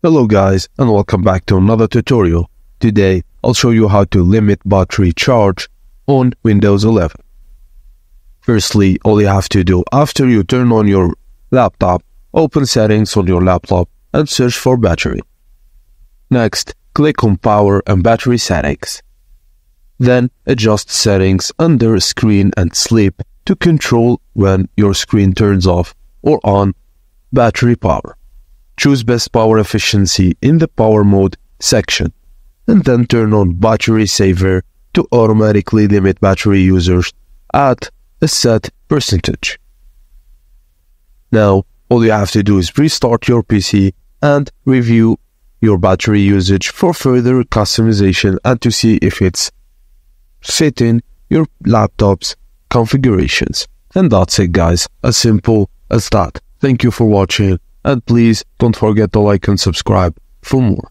Hello guys, and welcome back to another tutorial. Today I'll show you how to limit battery charge on Windows 11. Firstly, all you have to do after you turn on your laptop, open settings on your laptop and search for battery. Next, click on power and battery settings. Then adjust settings under screen and sleep to control when your screen turns off or on battery power. Choose best power efficiency in the power mode section and then turn on battery saver to automatically limit battery usage at a set percentage. Now all you have to do is restart your PC and review your battery usage for further customization and to see if it's fitting your laptop's configurations. And that's it guys, as simple as that. Thank you for watching, and please don't forget to like and subscribe for more.